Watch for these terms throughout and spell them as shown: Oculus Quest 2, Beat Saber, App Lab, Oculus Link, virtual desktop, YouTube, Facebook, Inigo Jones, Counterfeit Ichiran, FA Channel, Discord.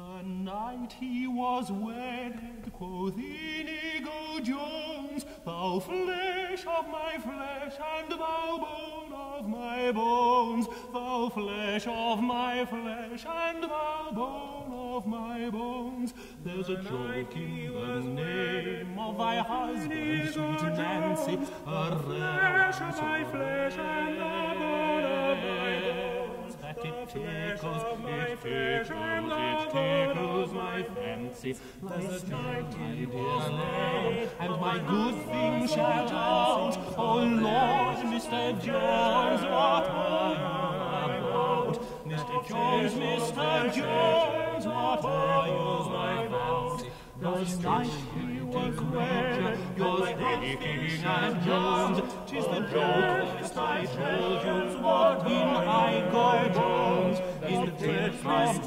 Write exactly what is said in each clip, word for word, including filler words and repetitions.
The night he was wedded, quoth Inigo Jones, thou flesh of my flesh, and thou bone of my bones, thou flesh of my flesh, and thou bone of my bones. There's the a joke in the name of thy husband, sweet Nancy, a rare flesh of my flesh, and thou bone of my bones, that it tickles, it tickles, it tickles my fancy. Last night I was lame, and my good thing shall out. Oh Lord, Mister Jones, what are you about? Mister Jones, Mister Jones, what are you about? Last night he was well, your good thing and Jones. 'Tis the joke lest I told you, what Inigo Jones is the dread Christ.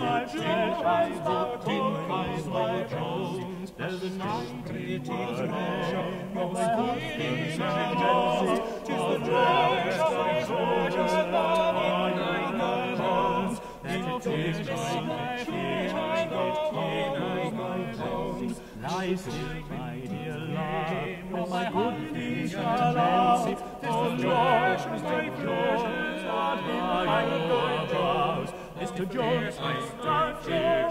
There's a night it is red, your squealing and Jones, 'tis the dress of my Georgia, thou art in the bones, that it tickles my feet, and thou art my bones. Lie still, my dear love, for my good things shall out, 'tis the dress of my Georgia, thou art in the bones, Mister Jones, Mister Jones.